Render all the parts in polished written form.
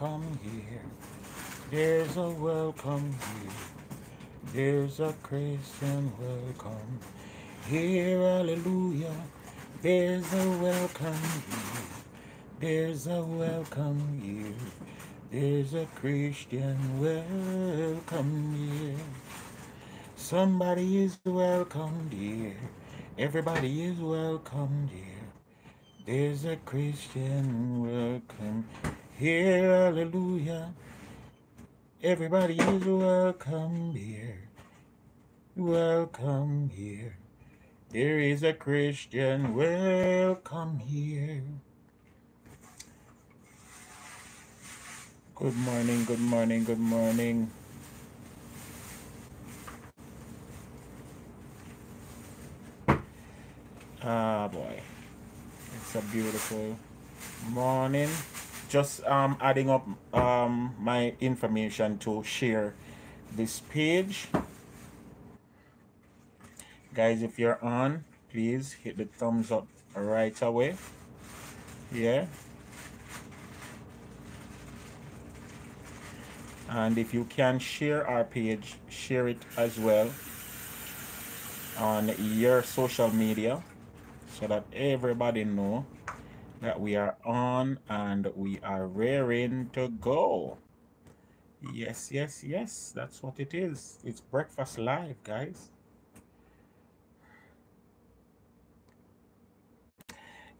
welcome here. There's a welcome here. There's a Christian welcome here. Hallelujah. There's a welcome here. There's a welcome here. There's a Christian welcome here. Somebody is welcomed here. Everybody is welcomed here. There's a Christian welcome here. Hallelujah. Everybody is welcome here. Welcome here. There is a Christian welcome here. Good morning, good morning, good morning. Ah, boy. It's a beautiful morning. Just adding up my information to share this page. Guys, if you're on, please hit the thumbs up right away. Yeah. And if you can share our page, share it as well on your social media so that everybody know that we are on and we are raring to go. Yes, yes, yes, that's what it is. It's breakfast live, guys.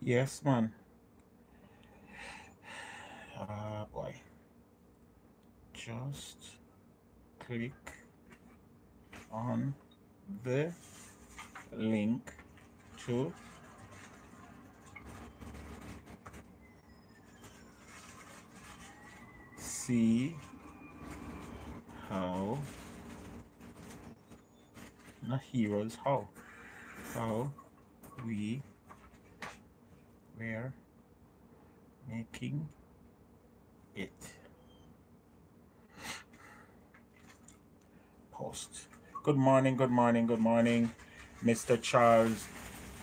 Yes, man. Ah, boy. Just click on the link to see how, not heroes, how we were making it. Post. Good morning, good morning, good morning, Mr. Charles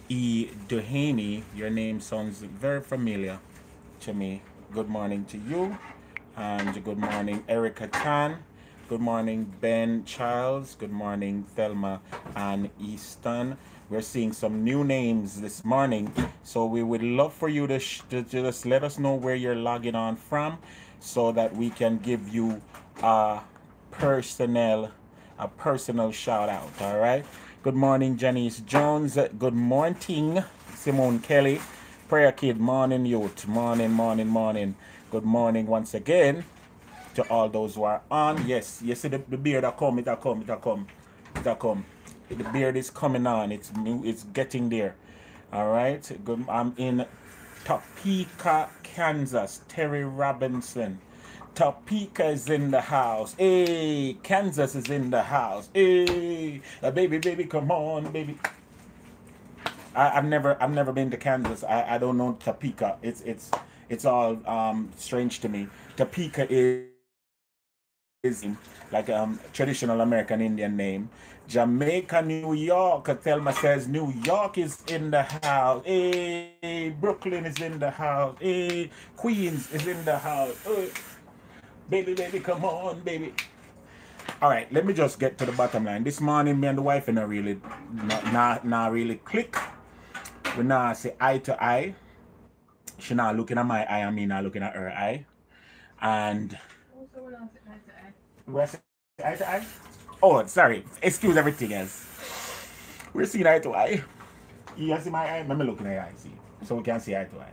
E. Duhaney. Your name sounds very familiar to me. Good morning to you, and good morning, Erica Tan. Good morning, Ben Childs. Good morning, Thelma and Easton. We're seeing some new names this morning, so we would love for you to just let us know where you're logging on from, so that we can give you a personal shout out. All right. Good morning, Janice Jones. Good morning, Simone Kelly. Prayer Kid, morning, youth. Morning, morning, morning. Good morning once again to all those who are on. Yes, you see the beard that come, it'll come. The beard is coming on. It's getting there. All right. Good. I'm in Topeka, Kansas. Terry Robinson. Topeka is in the house. Hey, Kansas is in the house. Hey, baby, come on, baby. I've never been to Kansas. I don't know Topeka. It's all strange to me. Topeka is like traditional American Indian name. Jamaica, New York. Thelma says New York is in the house. Hey, Brooklyn is in the house. Hey, Queens is in the house. Hey. Baby, come on, baby. All right, let me just get to the bottom line. This morning, me and the wife and I really, not really click. We now say eye to eye. She not looking at my eye, and me not looking at her eye. And also we don't say eye to eye. We say eye to eye. Oh, sorry. Excuse everything else. We're seeing eye to eye. You see my eye? Let me look in your eye, see. So we can see eye to eye.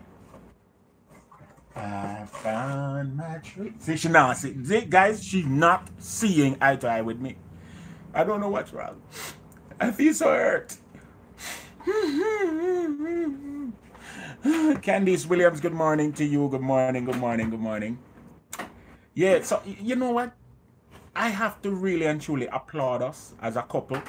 I found my tree. See, she now see, guys, she's not seeing eye to eye with me. I don't know what's wrong. I feel so hurt. Candice Williams, good morning to you. Good morning, good morning, good morning. Yeah, so you know what? I have to really and truly applaud us as a couple.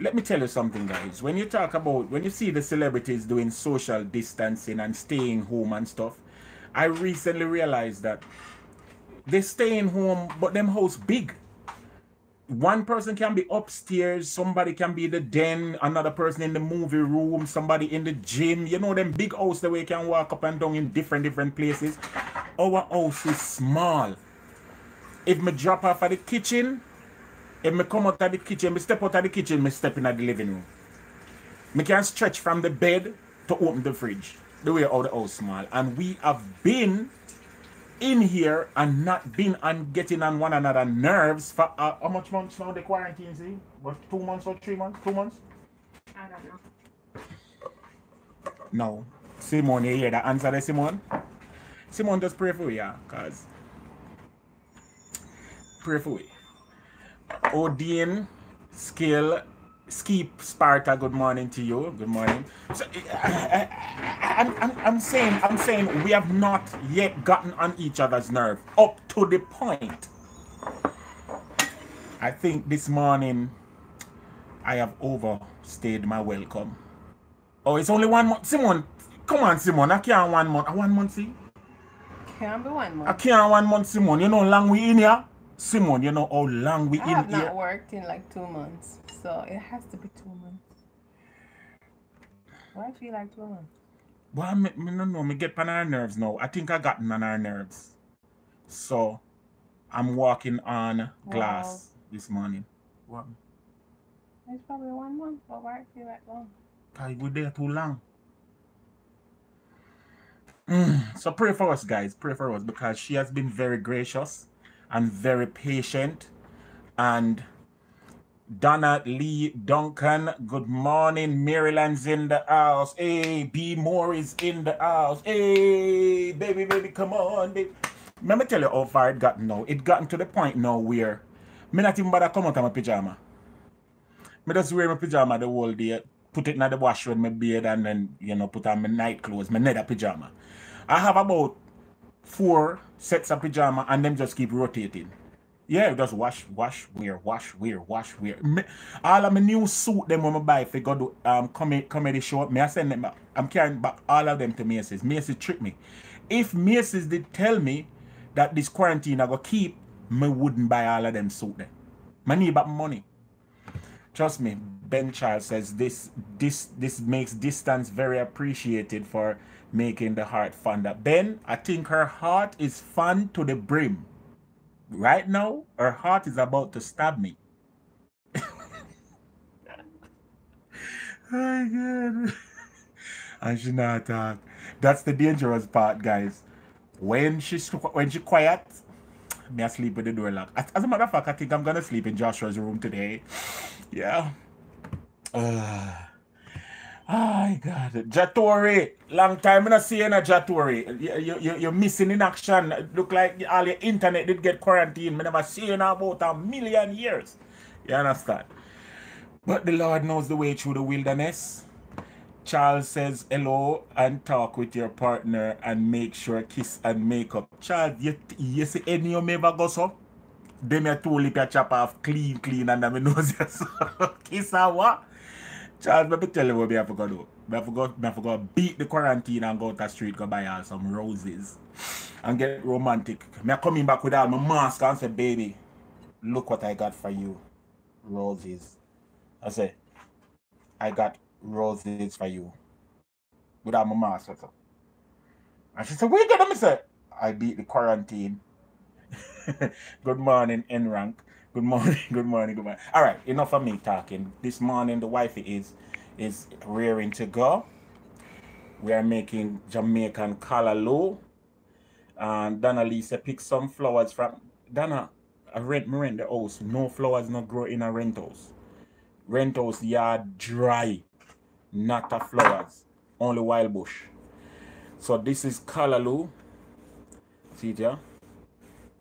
Let me tell you something, guys. When you talk about, when you see the celebrities doing social distancing and staying home and stuff, I recently realized that they stay in home, but them house big. One person can be upstairs, somebody can be the den, another person in the movie room, somebody in the gym. You know them big house the way you can walk up and down in different places. our house is small. If me drop off at the kitchen, if me come out of the kitchen, me step out of the kitchen, me step in at the living room. Me can stretch from the bed to open the fridge. The way out the house small. And we have been in here and not been and getting on one another nerves for how much months now the quarantine is? What, 2 months or 3 months? 2 months? I don't know. No. Simone, you hear the answer there, Simone? Simone, just pray for we, yeah, cause pray for we. Odin, Skill, Skip, Sparta, good morning to you. Good morning. So, I'm saying we have not yet gotten on each other's nerve up to the point. I think this morning I have overstayed my welcome. Oh, it's only 1 month. Simone, come on, Simone. I can't 1 month. 1 month, see? Can't be 1 month. I can't 1 month, Simone. You know how long we in here? Simone, you know how long we in here? I have not worked in like 2 months. So it has to be 2 months. Why do you like 2 months? Well, I don't know. I get on our nerves now. I think I gotten on our nerves. So I'm walking on glass this morning. What? It's probably 1 month, but why do you like long? Because we're there too long. So pray for us, guys. Pray for us, because she has been very gracious and very patient. And Donna Lee Duncan, good morning. Maryland's in the house. Hey, B. Moore is in the house. Hey, baby, baby, come on, baby. Let me tell you how far it got now. It gotten to the point now where me not even bother come out of my pajama. Me just wear my pajama the whole day, put it in the wash with my beard, and then, you know, put on my night clothes, my nether pajama. I have about 4 sets of pajama, and them just keep rotating. Yeah, just wash, wash, wear, wash, wear, wash, wear. All of my new suit them when I buy, if they go to comedy show, me I send them back. I'm carrying back all of them to Macy's. Macy's tricked me. If Macy's did tell me that this quarantine I go keep, me wouldn't buy all of them suit them. I need back money. Trust me. Ben Childs says this makes distance very appreciated for making the heart fonder. Ben, I think her heart is fun to the brim. Right now, her heart is about to stab me. Oh, God. I should not talk. That's the dangerous part, guys. When she quiet, me I sleep with the door locked. As a matter of fact, I think I'm gonna sleep in Joshua's room today. Yeah. Oh, God. Jatori, long time I not see you, Jatori. You're missing in action. Look like all your internet did get quarantined. I never see you in about 1,000,000 years. You understand? But the Lord knows the way through the wilderness. Charles says hello and talk with your partner and make sure kiss and make up. Charles, you see any of them ever go so? They may two lip your chop off clean and I nose so. Kiss and what? Charles, let me tell you what we have to do. We have to go beat the quarantine and go to the street, go buy all some roses and get romantic. Me coming back with all my mask and say, baby, look what I got for you. Roses. I say, I got roses for you. Without my mask. And she said, wait, let me say, I beat the quarantine. Good morning, N-Rank. Good morning. All right, enough of me talking. This morning, the wifey is rearing to go. We are making Jamaican callaloo. And Donna Lisa picked some flowers from... Donna, I rent me the house. No flowers not grow in a rentals. Rentals yard dry. Not a flowers. Only wild bush. So this is callaloo. See it here?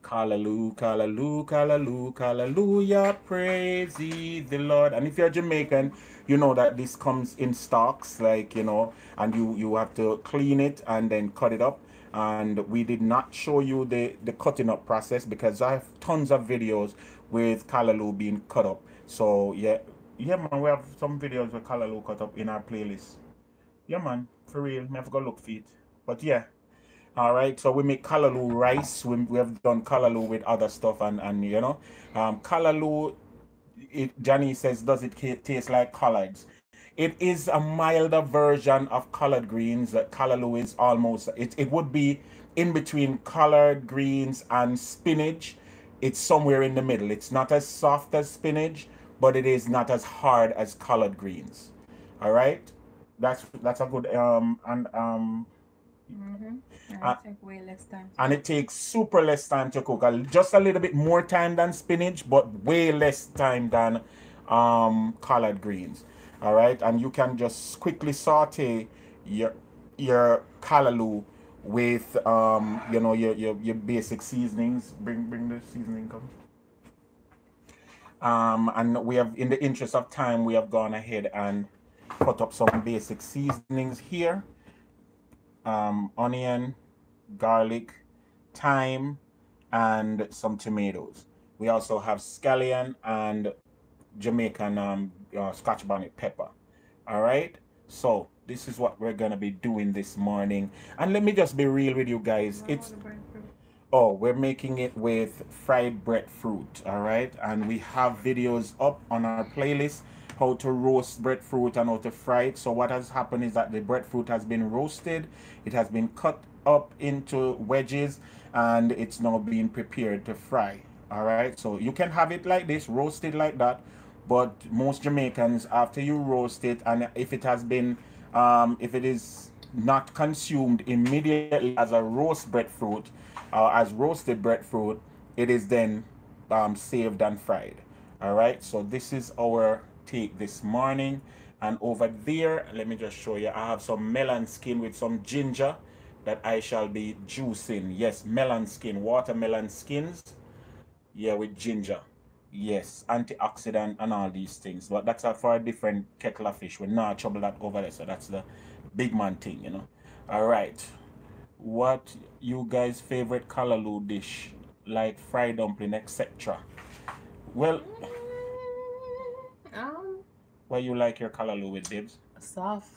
Callaloo, callaloo, callaloo, hallelujah, praise ye the Lord. And if you're Jamaican, you know that this comes in stalks, like, you know, and you have to clean it and then cut it up. And we did not show you the cutting up process because I have tons of videos with callaloo being cut up. So, yeah, man, we have some videos with callaloo cut up in our playlist. Yeah, man, for real, never go look for it. But, yeah. All right, so we make callaloo rice. We have done callaloo with other stuff, and you know, callaloo. Johnny says, does it taste like collards? It is a milder version of collard greens. Callaloo is almost it would be in between collard greens and spinach. It's somewhere in the middle. It's not as soft as spinach, but it is not as hard as collard greens. All right, that's a good and it takes way less time. And it takes super less time to cook. Just a little bit more time than spinach, but way less time than collard greens. All right, and you can just quickly saute your callaloo with you know, your basic seasonings. Bring the seasoning come. And we have, in the interest of time, we have gone ahead and put up some basic seasonings here. Onion, garlic, thyme, and some tomatoes. We also have scallion and Jamaican Scotch bonnet pepper. All right, so this is what we're gonna be doing this morning. And let me just be real with you guys. We're making it with fried breadfruit. All right, and we have videos up on our playlist how to roast breadfruit and how to fry it. So what has happened is that the breadfruit has been roasted, it has been cut up into wedges, and it's now being prepared to fry. All right, so you can have it like this, roasted like that, but most Jamaicans, after you roast it, and if it has been if it is not consumed immediately as a roast breadfruit, as roasted breadfruit, it is then saved and fried. All right, so this is our take this morning. And over there, let me just show you, I have some melon skin with some ginger that I shall be juicing. Yes, melon skin, watermelon skins, yeah, with ginger. Yes, antioxidant and all these things, but that's for a different kettle of fish. We're not trouble that over there, so that's the big man thing, you know. All right, what you guys favorite callaloo dish, like fried dumpling, etc.? Well, what you like your callaloo with, Dibs? Soft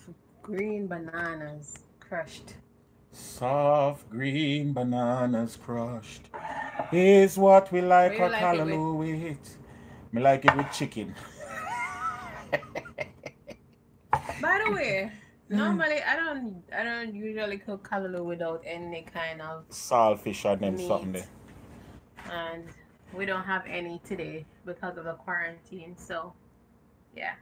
green bananas crushed. Soft green bananas crushed is what we like our callaloo with. Me like it with chicken. By the way, normally I don't usually cook callaloo without any kind of saltfish or them something. And we don't have any today because of the quarantine, so yeah.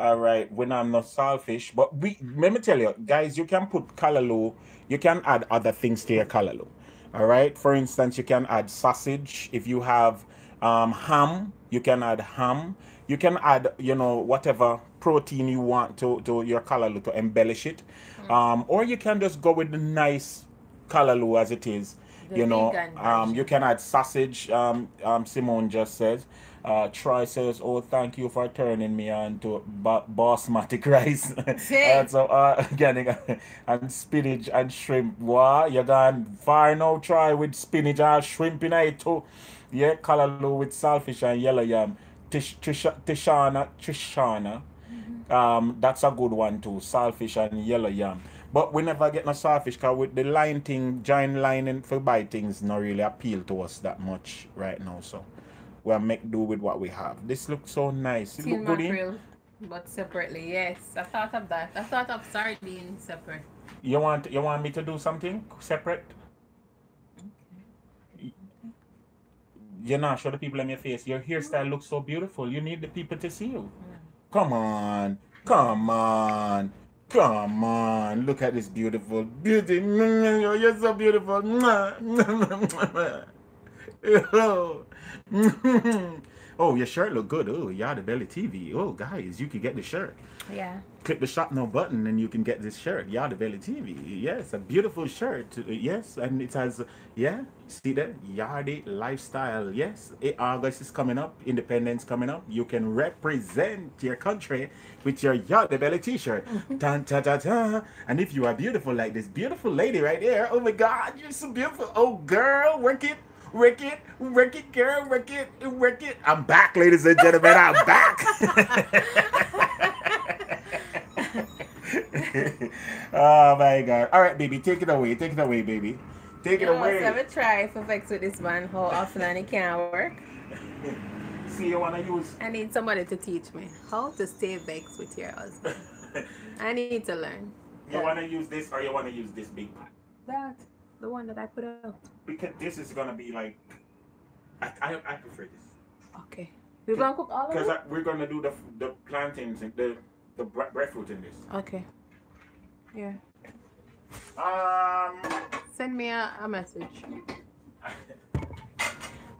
All right, when I'm not saltfish, but let me tell you guys, you can put callaloo, you can add other things to your callaloo. All right, for instance, you can add sausage. If you have ham, you can add ham. You can add, you know, whatever protein you want to your callaloo to embellish it. Or you can just go with the nice callaloo as it is, you know. You can add sausage. Simone just says, Troy says, oh, thank you for turning me on to basmati rice. So organic and spinach and shrimp. Wow, you're gone far now, Troy, with spinach and shrimp in it too. Yeah, callaloo with saltfish and yellow yam. Trishana, that's a good one too, saltfish and yellow yam. But we never get no saltfish because with the line thing, giant lining for bitings, not really appeal to us that much right now, so we'll make do with what we have. This looks so nice. It look good in? But separately, yes. I thought of that. I thought of sardines separate. You want me to do something separate? Okay. You're not sure the people in your face. Your hairstyle looks so beautiful. You need the people to see you. Yeah. Come on. Come on. Come on. Look at this beautiful beauty. You're so beautiful. Oh, your shirt look good. Oh, Yardie Belly TV. Oh, guys, you can get the shirt. Yeah. Click the shop now button and you can get this shirt. Yardie Belly TV. Yes, a beautiful shirt. Yes, and it has, yeah, see that? Yardie lifestyle. Yes, August is coming up. Independence coming up. You can represent your country with your Yardie Belly t-shirt. Dun, ta, ta, ta. And if you are beautiful like this beautiful lady right there, oh my God, you're so beautiful. Oh, girl, work it. Wreck it, girl, wreck it. I'm back, ladies and gentlemen, I'm back. Oh my God. All right, baby, take it away, baby. Take it away. Let's have a try for vex with this man, how often and it can't work. See, you wanna use? I need somebody to teach me how to stay vex with your husband. I need to learn. You wanna use this or you wanna use this big one? That. the one that I put out. Because this is gonna be like, I prefer this. Okay. We're gonna cook all of it? Because we're gonna do the plantains and the breadfruit in this. Okay. Yeah. Send me a message.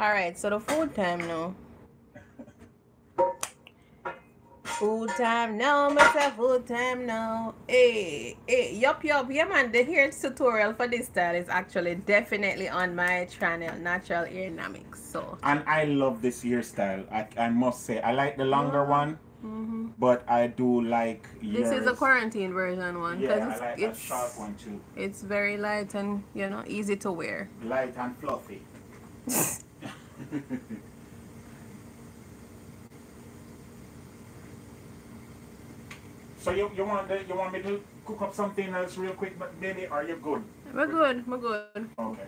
All right, so the food time now. Food time now, Mr. Food time now. Hey, yup, yup. Yeah, man, the hair tutorial for this style is actually definitely on my channel, Natural Aeronomics. So. And I love this hair style. I must say, I like the longer one, but I do like yours. This is a quarantine version one. Yeah, I like a short one too. It's very light and, you know, easy to wear. Light and fluffy. So you want me to cook up something else real quick, but baby, are you good? We're good. Okay.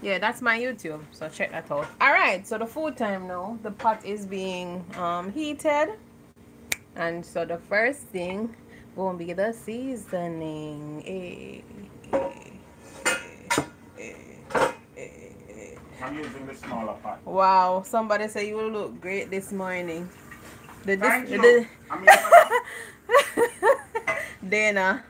Yeah, that's my YouTube, so check that out. All right, so the food time now. The pot is being heated, and so the first thing will be the seasoning. I'm using the smaller pot. Wow, somebody said you look great this morning. Dana.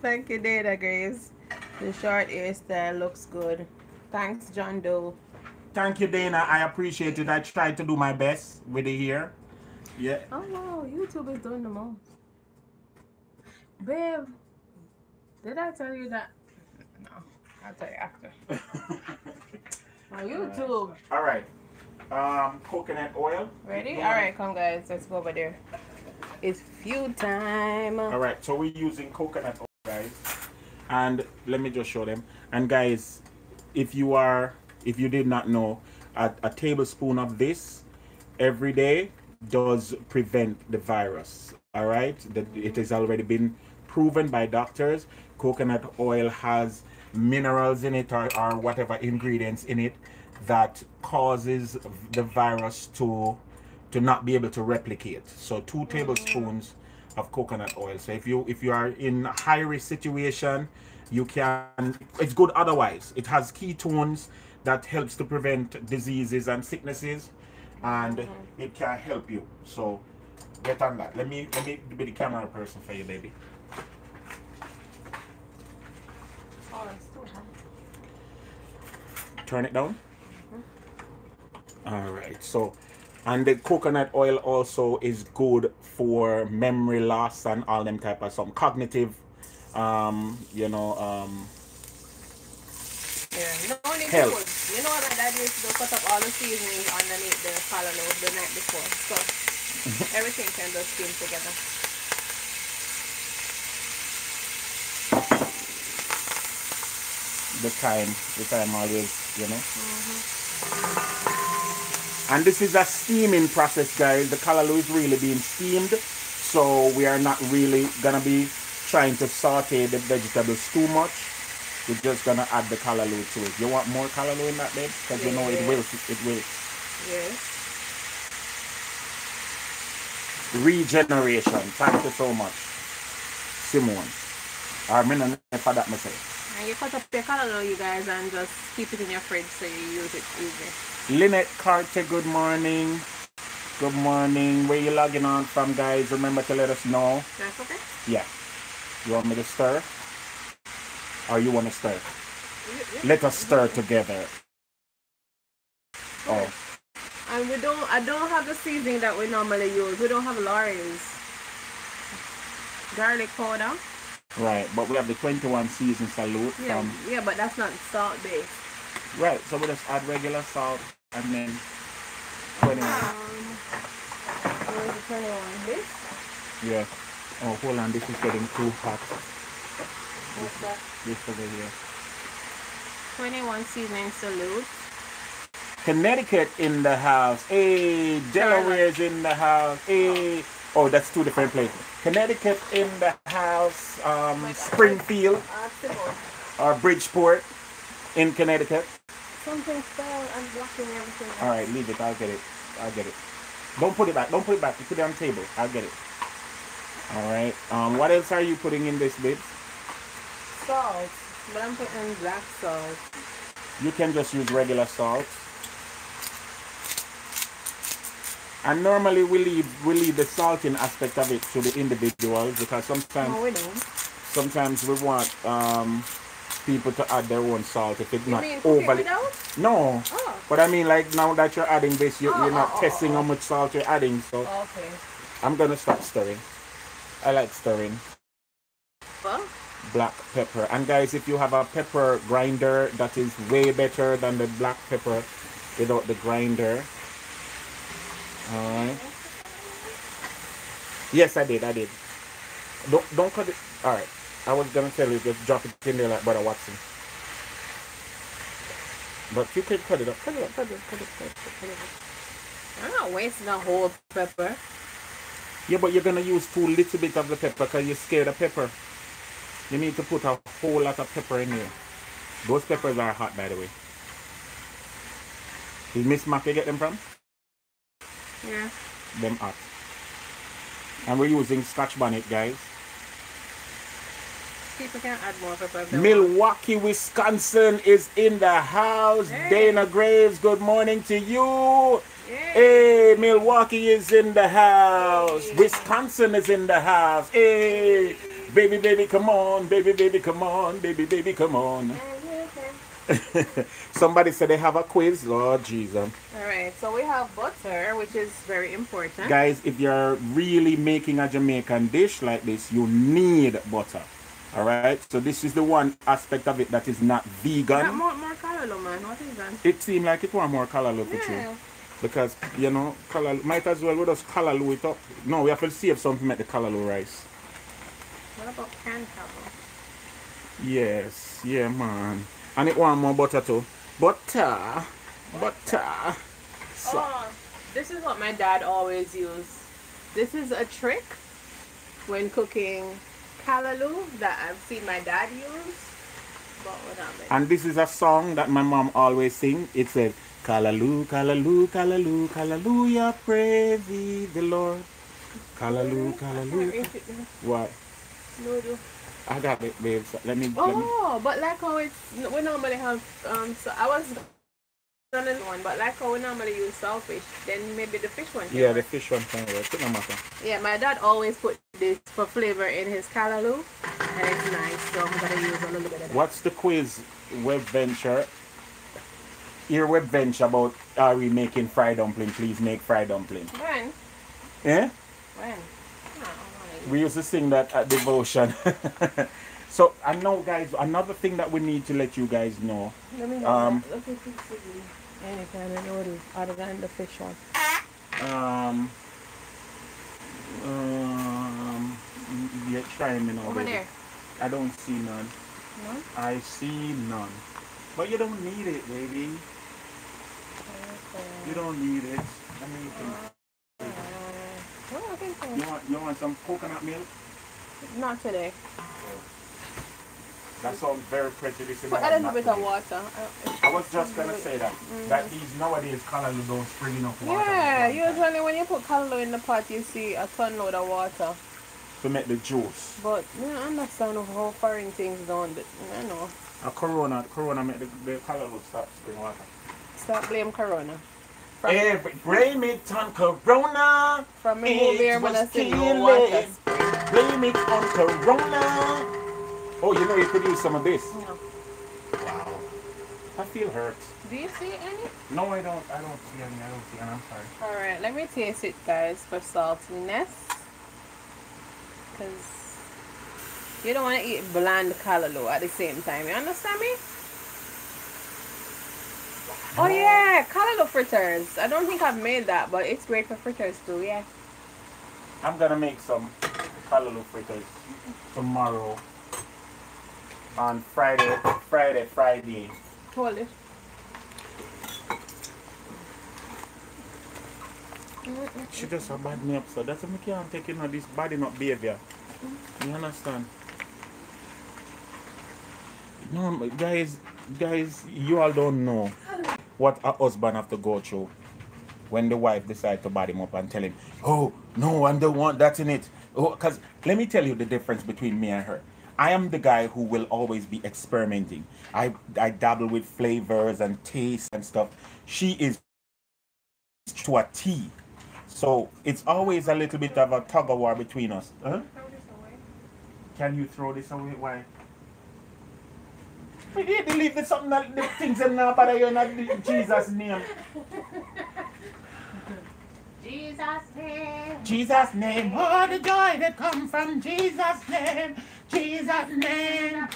Thank you, Dana Graves. The short hair style looks good. Thanks, John Doe. Thank you, Dana. I appreciate it. I tried to do my best with the hair. Yeah. Oh, wow. YouTube is doing the most. Babe, did I tell you that? No, I'll tell you after. My YouTube. All right. Coconut oil. Ready? All right, come guys. Let's go over there. It's feud time. All right, so we're using coconut oil, guys. And let me just show them. And guys, if you did not know, a tablespoon of this every day does prevent the virus. All right, it has already been proven by doctors. Coconut oil has minerals in it or whatever ingredients in it that causes the virus to not be able to replicate. So 2 tablespoons of coconut oil. So if you are in a high risk situation, you can, it's good otherwise. It has ketones that helps to prevent diseases and sicknesses, and it can help you. So get on that. Let me be the camera person for you, baby. Oh, it's too hot. Turn it down. All right, so, and the coconut oil also is good for memory loss and all them type of some cognitive, you know, yeah, no need help. You know what my dad used to do, cut up all the seasonings underneath the callaloo the night before, so everything can just steam together. The time always, you know. And this is a steaming process, guys. The callaloo is really being steamed, so we are not really gonna be trying to saute the vegetables too much. We're just gonna add the callaloo to it. You want more callaloo in that, babe? Because you know it will. Yes. Regeneration. Thank you so much, Simone. I'm in for that myself. And you cut up your callaloo, you guys, and just keep it in your fridge so you use it easy. Lynette Carter, good morning. Good morning. Where you logging on from, guys? Remember to let us know. That's okay? Yeah. You want me to stir? Or you want to stir? Yeah. Let us stir together. Oh. And I don't have the seasoning that we normally use. We don't have Laurel's garlic powder. Right, but we have the 21 season salute. Yeah, yeah, but that's not salt based. Right, so we'll just add regular salt. And then 21. Where's the 21? This? Yeah. Oh, hold on. This is getting too hot. What's that? This over here. 21 seasoning salute. Connecticut in the house. Hey, Delaware's in the house. Hey. Oh, that's 2 different places. Connecticut in the house. Springfield. Or Bridgeport in Connecticut. Something fell and blocking everything else. All right, leave it. I'll get it. Don't put it back. Don't put it back. You put it on the table. I'll get it. All right. What else are you putting in this, babe? Salt. But I'm putting black salt. You can just use regular salt. And normally we leave the salting aspect of it to the individuals, because sometimes no, we don't. Sometimes we want people to add their own salt if it's not overly. No, oh. But I mean, like now that you're adding this, you're not testing how much salt you're adding. So okay, I'm gonna start stirring. I like stirring. What? Black pepper. And guys, if you have a pepper grinder, that is way better than the black pepper without the grinder. Alright. Yes, I did. Don't cut it. Alright. I was gonna tell you just drop it in there like Brother Watson. But you could cut it up. I'm not wasting a whole pepper. Yeah, but you're gonna use too little bit of the pepper because you're scared of pepper. You need to put a whole lot of pepper in there. Those peppers are hot, by the way. Did Miss Mackey get them from? Yeah. Them up. And we're using Scotch bonnet, guys. People can add more pepper. Milwaukee, Wisconsin is in the house. Hey. Dana Graves, good morning to you. Hey, hey, Milwaukee is in the house. Hey. Wisconsin is in the house. Hey, hey. Baby, baby, come on. Baby, baby, come on. Baby, baby, come on. Somebody said they have a quiz. Lord Jesus. Alright, so we have butter, which is very important. Guys, if you're really making a Jamaican dish like this, you need butter. Alright, so this is the one aspect of it that is not vegan. More callaloo, man. What is that? It seemed like it was more callaloo for you. Because, you know, callaloo, might as well we just callaloo it up. No, we have to save something at the callaloo rice. What about canned callaloo? Yes, yeah, man. And it want more butter too. Butter. So. Oh, this is what my dad always used. This is a trick when cooking callaloo that I've seen my dad use. But and this is a song that my mom always sings. It says, "Callaloo, callaloo, callaloo, callaloo, ya praise thee, the Lord. Callaloo, callaloo." What? No, do. I got it, babe. So let me. But like how it's, we normally have, so I was on this one, but like how we normally use saltfish, then maybe the fish one. Yeah, the fish one can work. It don't matter. Yeah, my dad always put this for flavor in his callaloo, and it's nice, so I'm going to use a little bit of that. What's the quiz, Web Venture? Your Web Venture about, are we making fried dumpling? Please make fried dumpling. When? Eh? When? We used to sing that at devotion. So I know, guys, another thing that we need to let you guys know. Let me know. Other than the fish one. Yeah, try me now. Over there. I don't see none. None? I see none. But you don't need it, baby. Okay. You don't need it. I mean, you can. You want some coconut milk? Not today. That sounds very prejudicial. Put a little bit of water. I was just going to say that. That these nowadays callaloo don't spring enough water. Yeah, usually when you put callaloo in the pot, you see a ton load of water. To make the juice. But you know, I understand how foreign things don't. I know. A corona make the callaloo start spring water. Stop blame corona. Every blame it on corona. From me movie, I'm gonna say no water. Blame it on corona. Oh, you know you could use some of this. No. Wow. I feel hurt. Do you see any? No, I don't see any. And I'm sorry. All right, let me taste it, guys, for saltiness. Cause you don't want to eat bland callaloo at the same time. You understand me? Oh yeah, calaloo fritters. I don't think I've made that, but it's great for fritters too, yeah. I'm gonna make some calaloo fritters tomorrow on Friday. Hold it. She just bad me up, so that's why I can't take it, this body not behavior. You understand? No, guys, you all don't know what a husband have to go through when the wife decides to bat him up and tell him, oh, no, I don't want that in it. Because let me tell you the difference between me and her. I am the guy who will always be experimenting. I dabble with flavors and tastes and stuff. She is to a T. So it's always a little bit of a tug of war between us. Huh? Can you throw this away? Why? We need to leave this something, the things in now, but you're not in Jesus' name. Jesus' name. Jesus' name. Oh, the joy that comes from Jesus' name. Jesus' name.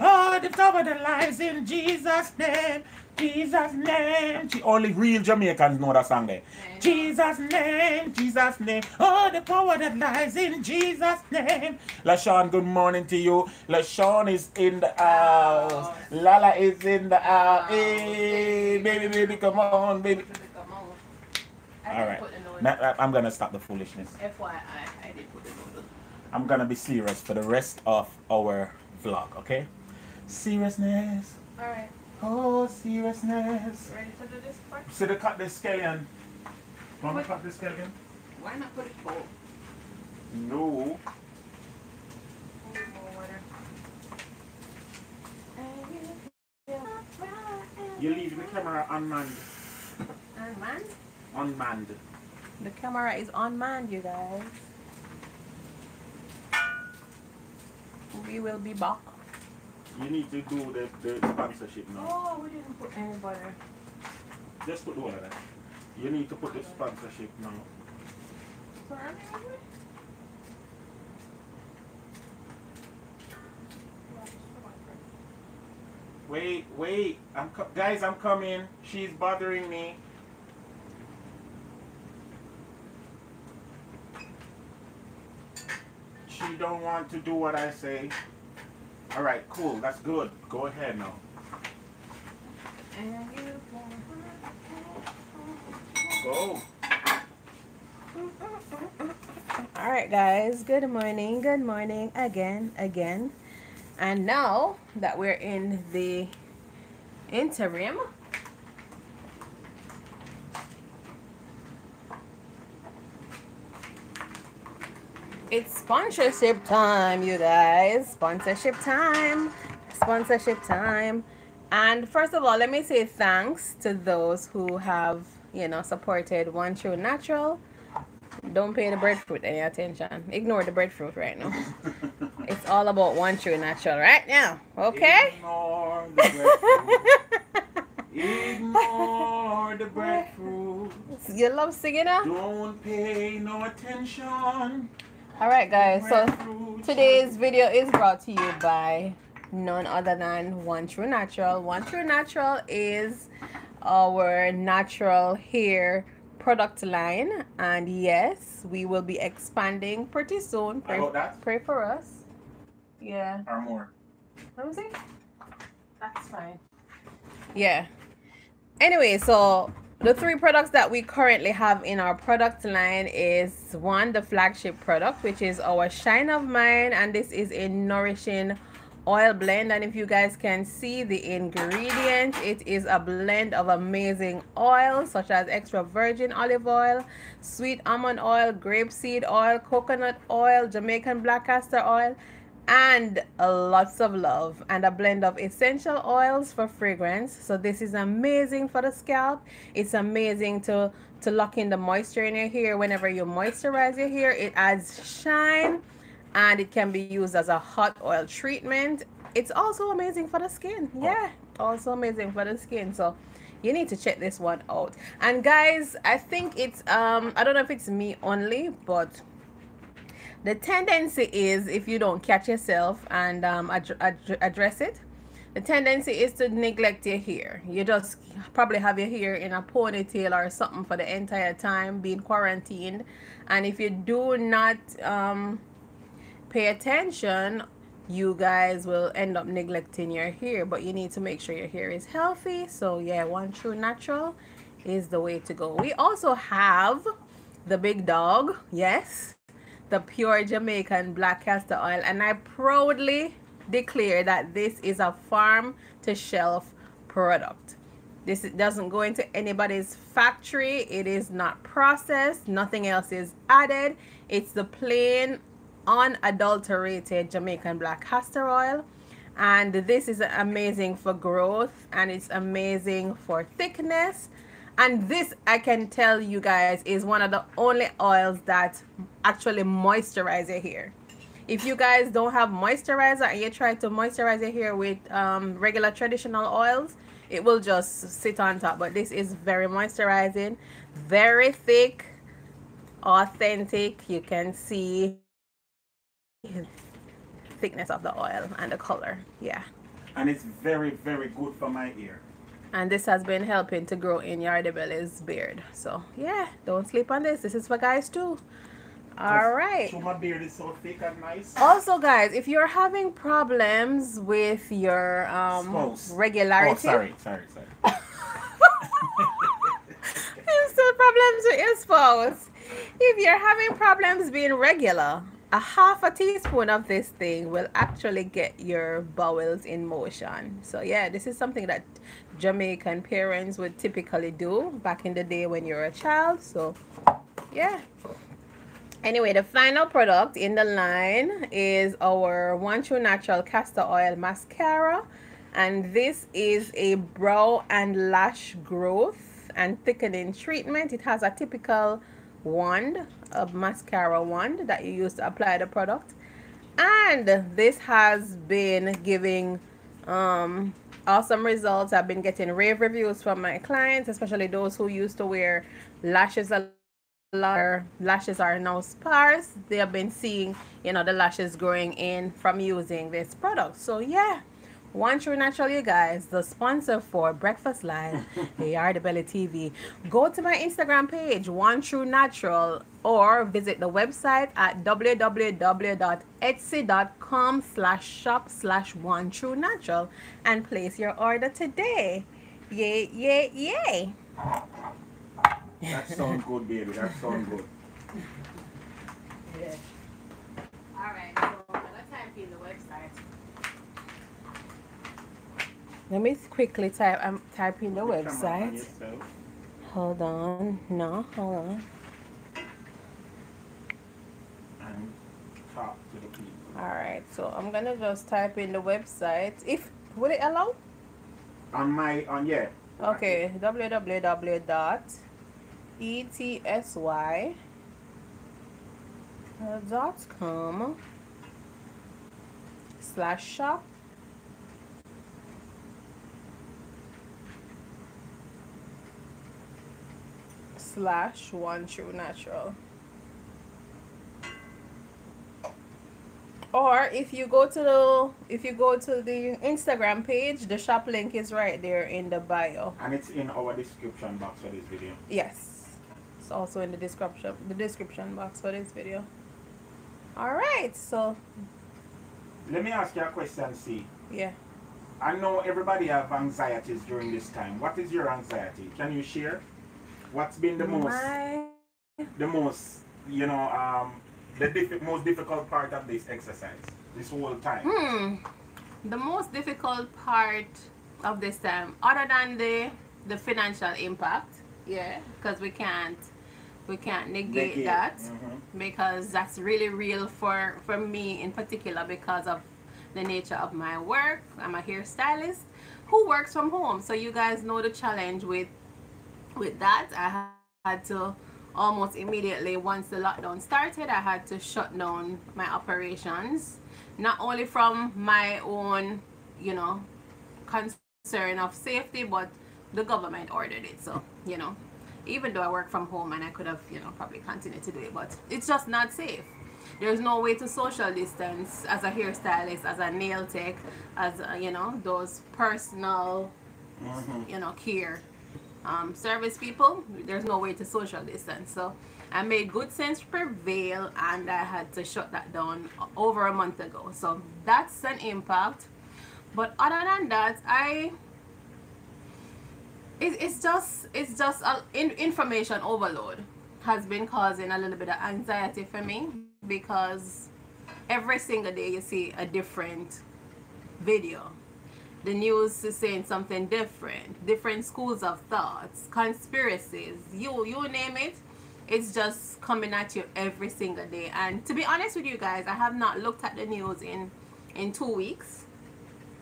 Oh, the power that lies in Jesus' name. Jesus' name. Only real Jamaicans know that song there. Jesus' name. Jesus' name. Oh, the power that lies in Jesus' name. LaShawn, good morning to you. LaShawn is in the house. Lala is in the house. Hey, baby, baby, come on, baby. All right. Now, I'm going to stop the foolishness. FYI, I did put the noodle. I'm going to be serious for the rest of our vlog, okay? Seriousness. All right. Oh, seriousness. Ready to do this part? So to cut the scallion. You want to cut the scallion? Why not put it cold? No. You leave the camera unmanned. Unmanned? Unmanned. The camera is unmanned, you guys. We will be back. You need to do the sponsorship now. Oh, we didn't put any butter. Just put the water. You need to put the sponsorship now. So I'm hungry? Wait, wait. Guys, I'm coming. She's bothering me. She don't want to do what I say. All right, cool. That's good. Go ahead now. Go. All right, guys. Good morning. Good morning again. And now that we're in the interim, it's sponsorship time, you guys. Sponsorship time. Sponsorship time. And first of all, let me say thanks to those who have, you know, supported One True Natural. Don't pay the breadfruit any attention. Ignore the breadfruit right now. It's all about One True Natural right now. Okay? Ignore the breadfruit. Ignore the breadfruit. You love singing now? Don't pay no attention. All right, guys, so today's video is brought to you by none other than One True Natural. One True Natural is our natural hair product line, and yes, we will be expanding pretty soon. Pray for us. Yeah, or more. Let me see. That's fine. Yeah, anyway, so the three products that we currently have in our product line is one, the flagship product, which is our Shine of Mine, and this is a nourishing oil blend. And if you guys can see the ingredients, it is a blend of amazing oils such as extra virgin olive oil, sweet almond oil, grapeseed oil, coconut oil, Jamaican black castor oil, and lots of love, and a blend of essential oils for fragrance. So this is amazing for the scalp. It's amazing to lock in the moisture in your hair. Whenever you moisturize your hair, it adds shine, and it can be used as a hot oil treatment. It's also amazing for the skin. Yeah, also amazing for the skin. So you need to check this one out. And guys, I think it's I don't know if it's me only, but the tendency is, if you don't catch yourself and address it, the tendency is to neglect your hair. You just probably have your hair in a ponytail or something for the entire time being quarantined. And if you do not pay attention, you guys will end up neglecting your hair. But you need to make sure your hair is healthy. So yeah, One True Natural is the way to go. We also have the big dog, yes, the pure Jamaican black castor oil, and I proudly declare that this is a farm to shelf product. This doesn't go into anybody's factory. It is not processed. Nothing else is added. It's the plain unadulterated Jamaican black castor oil, and this is amazing for growth and it's amazing for thickness. And this, I can tell you guys, is one of the only oils that actually moisturize your hair. If you guys don't have moisturizer and you try to moisturize your hair with regular traditional oils, it will just sit on top. But this is very moisturizing, very thick, authentic. You can see thickness of the oil and the color. Yeah, and it's very, very good for my hair. And this has been helping to grow in Yardie Belly's beard. So yeah, don't sleep on this. This is for guys too. All right. So my beard is so thick and nice. Also, guys, if you're having problems with your regularity. Oh, sorry. Still problems with your spouse. If you're having problems being regular, a half a teaspoon of this thing will actually get your bowels in motion. So yeah, this is something that Jamaican parents would typically do back in the day when you were a child. So yeah. Anyway, the final product in the line is our One True Natural Castor Oil Mascara. And this is a brow and lash growth and thickening treatment. It has a typical wand, a mascara wand that you use to apply the product. And this has been giving awesome results. I've been getting rave reviews from my clients, especially those who used to wear lashes a lot. Their lashes are now sparse. They have been seeing, you know, the lashes growing in from using this product. So yeah, One True Natural, you guys, the sponsor for Breakfast Live, Yardie Belly TV. Go to my Instagram page, One True Natural, or visit the website at www.etsy.com/shop/OneTrueNatural and place your order today. Yay, yay, yay. That sounds good, baby. That sounds good. Yeah. All right, so I'm going to type in the website. Let me quickly type. I'm typing the website. Hold on. No, hold on. And talk to the people. All right. So I'm gonna just type in the website. If would it allow? Yeah. Okay. www.etsy.com/shop. /One True Natural. Or if you go to the Instagram page, the shop link is right there in the bio, and it's in our description box for this video. Yes, it's also in the description box for this video. All right, so let me ask you a question, C. Yeah, I know everybody have anxieties during this time. What is your anxiety? Can you share? What's been the most difficult part of this exercise, this whole time? The most difficult part of this time, other than the financial impact, yeah, because we can't negate that, because that's really real for me in particular, because of the nature of my work. I'm a hairstylist who works from home, so you guys know the challenge with that. I had to almost immediately, once the lockdown started, I had to shut down my operations, not only from my own, you know, concern of safety, but the government ordered it. So, you know, even though I work from home and I could have, you know, probably continued to do it, but it's just not safe. There's no way to social distance as a hairstylist, as a nail tech, as a, you know, those personal, you know, care service people. There's no way to social distance, so I made good sense prevail, and I had to shut that down over a month ago. So that's an impact, but other than that, information overload has been causing a little bit of anxiety for me, because every single day you see a different video. The news is saying something different, different schools of thoughts, conspiracies, you name it. it's just coming at you every single day. And to be honest with you guys, I have not looked at the news in 2 weeks,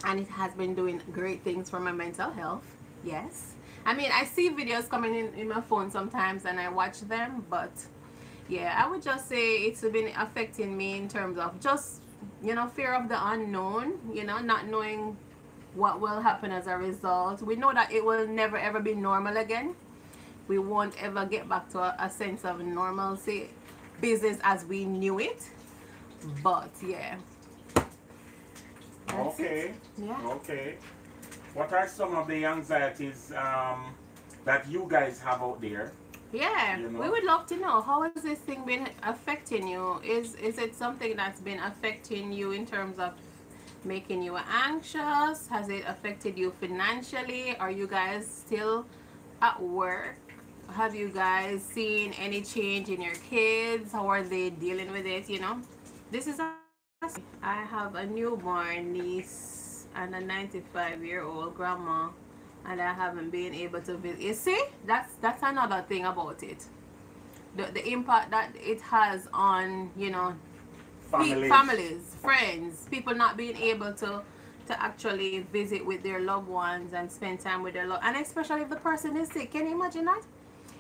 and it has been doing great things for my mental health. Yes, I mean, I see videos coming in my phone sometimes and I watch them, but yeah, I would just say it's been affecting me in terms of just, you know, fear of the unknown, you know, not knowing what will happen as a result. We know that it will never ever be normal again. We won't ever get back to a sense of normalcy, business as we knew it. But yeah, that's okay. Yeah. Okay, what are some of the anxieties that you guys have out there? Yeah, you know? We would love to know, how has this thing been affecting you? Is it something that's been affecting you in terms of making you anxious? Has it affected you financially? Are you guys still at work? Have you guys seen any change in your kids? How are they dealing with it? You know, this is I have a newborn niece and a 95-year-old grandma, and I haven't been able to visit. You see, that's another thing about it, the impact that it has on, you know, families, friends, people not being able to actually visit with their loved ones and spend time with their loved ones, and especially if the person is sick. Can you imagine that?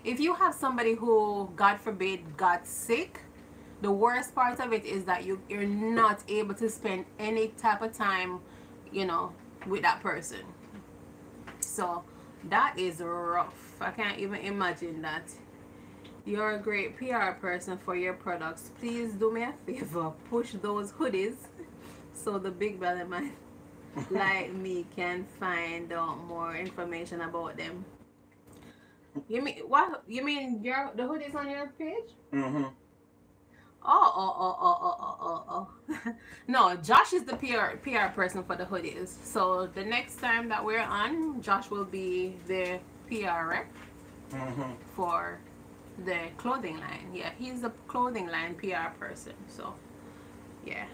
If you have somebody who, God forbid, got sick, the worst part of it is that you're not able to spend any type of time, you know, with that person. So that is rough. I can't even imagine that. You're a great PR person for your products. Please do me a favor, push those hoodies so the big belly man like me can find out more information about them. You mean what? You mean the hoodies on your page? Mm-hmm. Oh. No, Josh is the PR person for the hoodies. So the next time that we're on, Josh will be the PR rep for the clothing line. Yeah, he's the clothing line PR person. So yeah,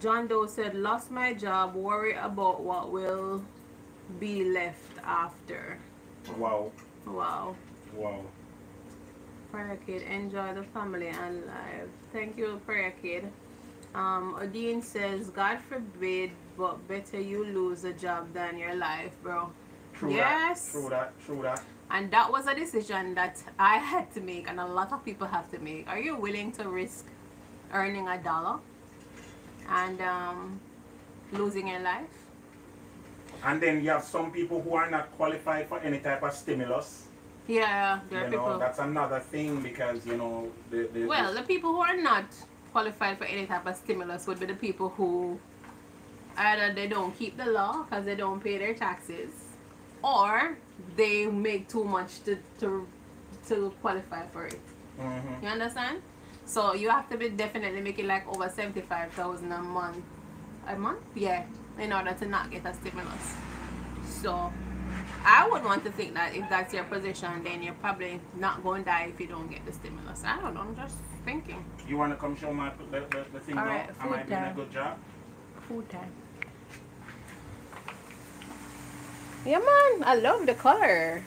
John Doe said, lost my job, worry about what will be left after. Wow. Prayer Kid, enjoy the family and life. Thank you, Prayer Kid. Odin says, God forbid, but better you lose a job than your life, bro. True. Yes. True that. And that was a decision that I had to make, and a lot of people have to make. Are you willing to risk earning $1 and losing your life? And then you have some people who are not qualified for any type of stimulus. Yeah, there are people. That's another thing, because, you know, the people who are not qualified for any type of stimulus would be the people who either they don't keep the law because they don't pay their taxes, or they make too much to qualify for it. You understand? So you have to be definitely making like over $75,000 a month, yeah, in order to not get a stimulus. So I would want to think that if that's your position, then you're probably not going to die if you don't get the stimulus. I don't know, I'm just thinking. You want to come show my the thing? All right, food. Am I doing a good job? Food time. Yeah, man, I love the color.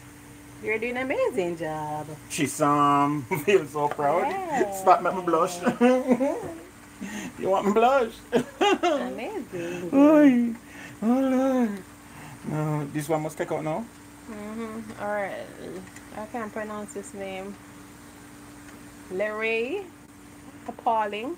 You're doing an amazing job. She's feeling so proud. Yeah. Stop making me blush. You want me blush? Amazing. Oy. Oh Lord. No, this one must take out now. All right, I can't pronounce his name. Larry, appalling.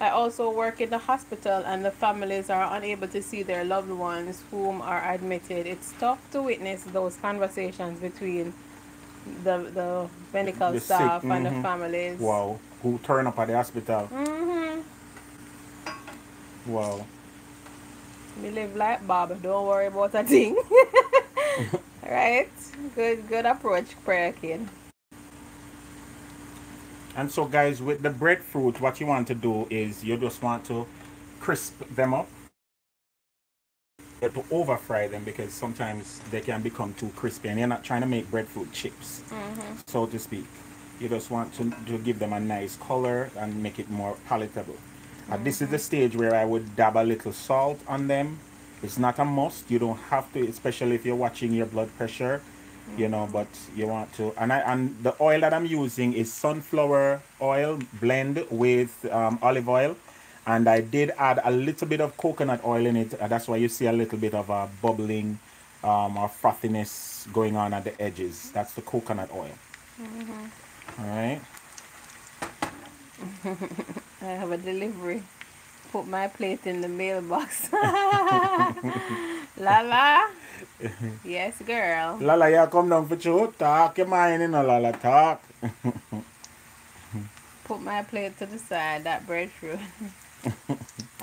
I also work in the hospital, and the families are unable to see their loved ones whom are admitted. It's tough to witness those conversations between the medical staff and the families. Wow, who turn up at the hospital. Wow. We live like Bob, don't worry about a thing. Right? Good approach, Prayer Kid. And so guys, with the breadfruit, what you want to do is you just want to crisp them up, but to over fry them, because sometimes they can become too crispy, and you're not trying to make breadfruit chips, so to speak. You just want to give them a nice color and make it more palatable. This is the stage where I would dab a little salt on them. It's not a must. You don't have to, especially if you're watching your blood pressure. you know, but you want to. And the oil that I'm using is sunflower oil blend with olive oil, and I did add a little bit of coconut oil in it. That's why you see a little bit of a bubbling or frothiness going on at the edges. That's the coconut oil. All right. I have a delivery. Put my plate in the mailbox. Lala. Yes, girl. Lala, you come down for you. Talk your mind, you know, Lala. Talk. Put my plate to the side. That breadfruit.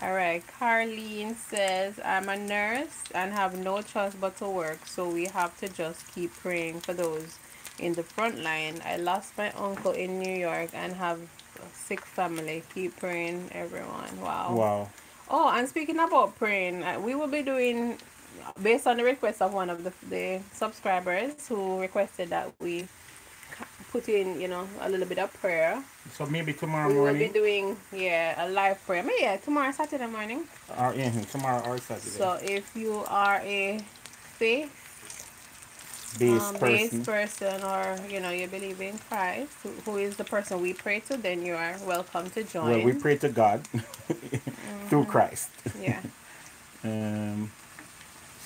All right. Carleen says, I'm a nurse and have no choice but to work, so we have to just keep praying for those in the front line. I lost my uncle in New York and have sick family. Keep praying, everyone. Wow. Wow. Oh, and speaking about praying, we will be doing, based on the request of one of the subscribers who requested that we put in, you know, a little bit of prayer. So maybe tomorrow morning. We will be doing, yeah, a live prayer. Maybe, yeah, tomorrow, Saturday morning. Tomorrow or Saturday. So if you are a faith based person, or you know, you believe in Christ, who is the person we pray to, then you are welcome to join. Well, we pray to God through Christ. Yeah.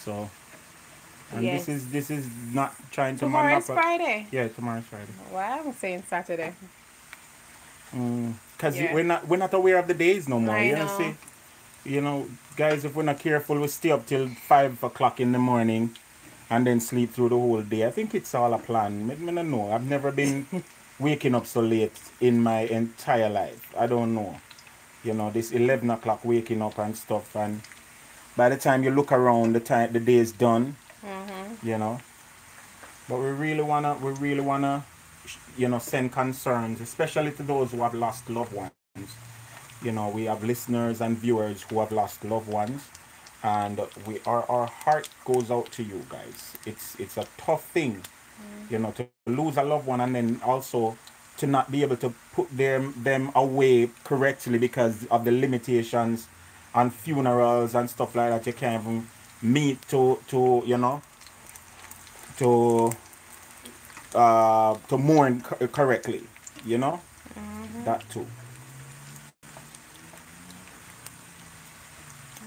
So, and yes, this is not trying to. Tomorrow is Friday. Yeah, tomorrow is Friday. Why am I saying Saturday? Because we're not aware of the days no more. You know, guys, if we're not careful, we'll stay up till 5 o'clock in the morning and then sleep through the whole day. I think it's all a plan. I don't know. I've never been waking up so late in my entire life. I don't know. You know, this 11 o'clock waking up and stuff. And by the time you look around, the day is done. You know. But we really wanna, you know, send concerns, especially to those who have lost loved ones. You know, we have listeners and viewers who have lost loved ones. And our heart goes out to you guys. It's a tough thing, you know, to lose a loved one and then also to not be able to put them away correctly because of the limitations on funerals and stuff like that. You can't even meet to mourn correctly, you know, that too.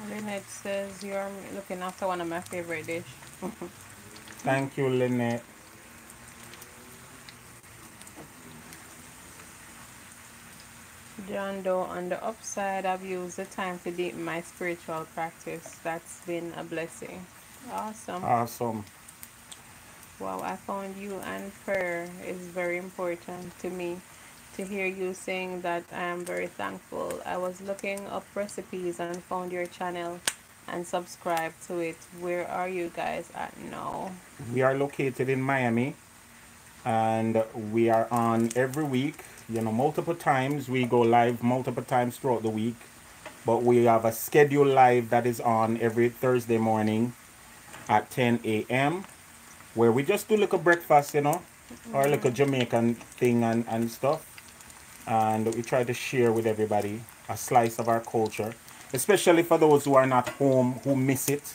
Lynette says you're looking after one of my favorite dish. Thank you, Lynette. John Doe, on the upside, I've used the time to deepen my spiritual practice. That's been a blessing. Awesome. Awesome. Wow, I found you, and prayer is very important to me. To hear you saying that, I am very thankful. I was looking up recipes and found your channel and subscribed to it. Where are you guys at now? We are located in Miami, and we are on every week, you know, multiple times. We go live multiple times throughout the week, but we have a scheduled live that is on every Thursday morning at 10 a.m. where we just do like a breakfast, you know, or like a Jamaican thing and stuff. And we try to share with everybody a slice of our culture, especially for those who are not home, who miss it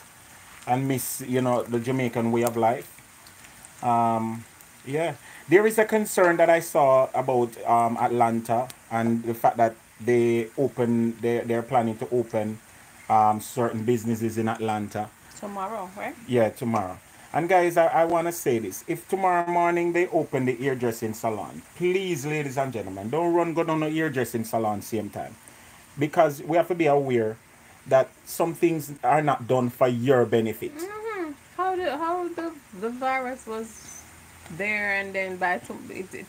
and miss, you know, the Jamaican way of life. Yeah, there is a concern that I saw about Atlanta and the fact that they're planning to open certain businesses in Atlanta. Tomorrow, right? Yeah, tomorrow. And guys, I want to say this. If tomorrow morning they open the hairdressing salon, please, ladies and gentlemen, don't run go down the hairdressing salon same time. Because we have to be aware that some things are not done for your benefit. How the virus was there, and then by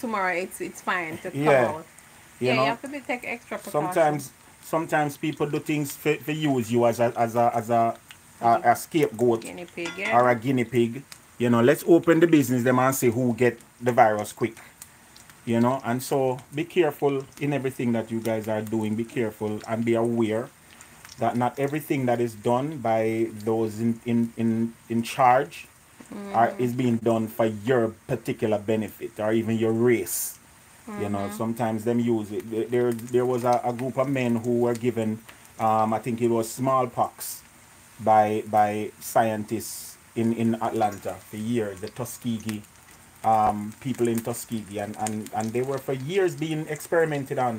tomorrow it's fine to come out. You know, you have to take extra precautions. Sometimes people do things for use you as a scapegoat, guinea pig, or a guinea pig. You know, let's open the business them and see who get the virus quick, you know. And so be careful in everything that you guys are doing. Be careful and be aware that not everything that is done by those in charge is being done for your particular benefit or even your race. You know, sometimes them use it. There was a group of men who were given I think it was smallpox by scientists in Atlanta for years, the Tuskegee people in Tuskegee, and they were for years being experimented on.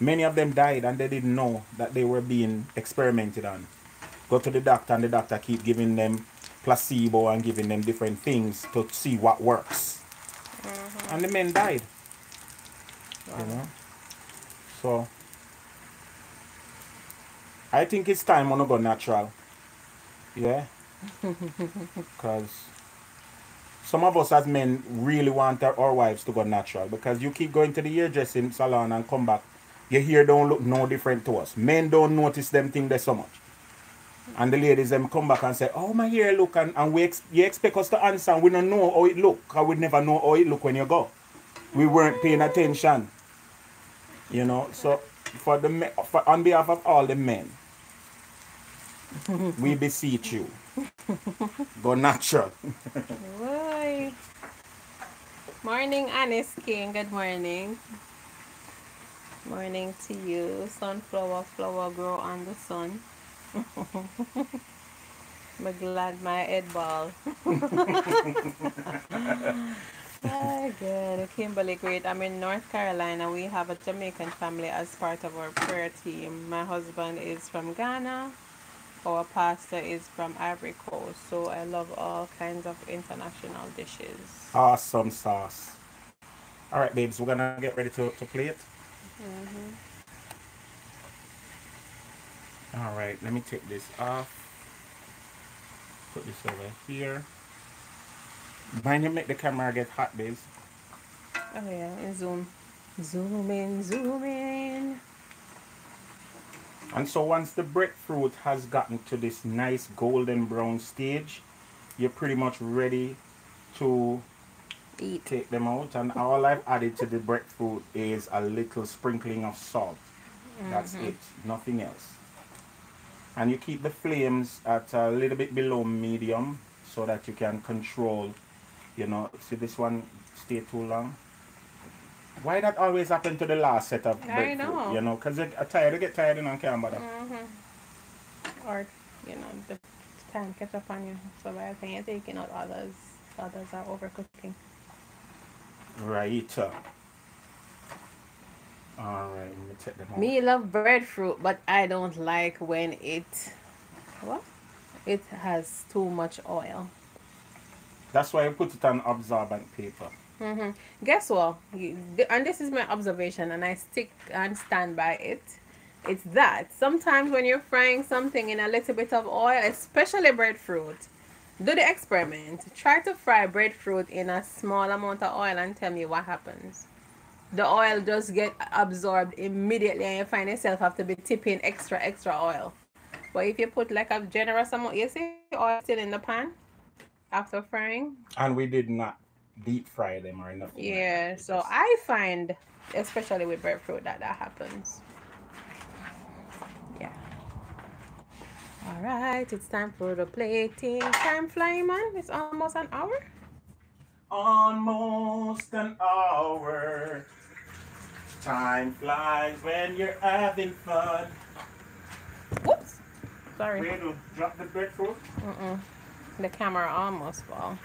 Many of them died and they didn't know that they were being experimented on. Go to the doctor and the doctor keep giving them placebo and giving them different things to see what works. Mm-hmm. And the men died. Wow. You know? So I think it's time to go natural. Yeah. Because some of us as men really want our wives to go natural. Because you keep going to the hairdressing salon and come back, your hair don't look no different to us. Men don't notice them thing there so much. And the ladies them come back and say, oh, my hair look, and you expect us to answer, and we don't know how it look. I would never know how it look when you go. We weren't paying attention. You know, so for the men, on behalf of all the men, we beseech you, go natural. Boy. Morning, Anis King. Good morning. Morning to you. Sunflower flower grow on the sun. I'm glad my head ball. Oh, good. Kimberly, great. I'm in North Carolina. We have a Jamaican family as part of our prayer team. My husband is from Ghana. Our pastor is from Ivory Coast. So I love all kinds of international dishes. Awesome sauce. All right, babes, we're going to get ready to play it. Mm-hmm. All right, let me take this off. Put this over here. Mind you make the camera get hot, babes. Oh, yeah, and zoom. Zoom in, zoom in. And so once the breadfruit has gotten to this nice golden brown stage, you're pretty much ready to eat. Take them out. And all I've added to the breadfruit is a little sprinkling of salt. Mm-hmm. That's it, nothing else. And you keep the flames at a little bit below medium so that you can control, you know. See this one stay too long. Why that always happen to the last set of breadfruit? I know. You know, because they are tired, they get tired and can't bother. Mm-hmm. Or, you know, the time gets up on you. So by the time you're taking out others are overcooking. Right. All right, let me take them out. Me love breadfruit, but I don't like when it has too much oil. That's why I put it on absorbent paper. Mm-hmm. Guess what? And this is my observation, and I stick and stand by it. It's that sometimes when you're frying something in a little bit of oil, especially breadfruit, do the experiment. Try to fry breadfruit in a small amount of oil and tell me what happens. The oil just get absorbed immediately, and you find yourself have to be tipping extra oil. But if you put like a generous amount, you see oil still in the pan after frying. And we did not deep fry them or nothing. Yeah, like so I find, especially with breadfruit, that happens. Yeah. All right, it's time for the plating. Time flying, man. It's almost an hour. Almost an hour. Time flies when you're having fun. Whoops. Sorry. Wait, drop the breadfruit. Mm-mm. The camera almost fell.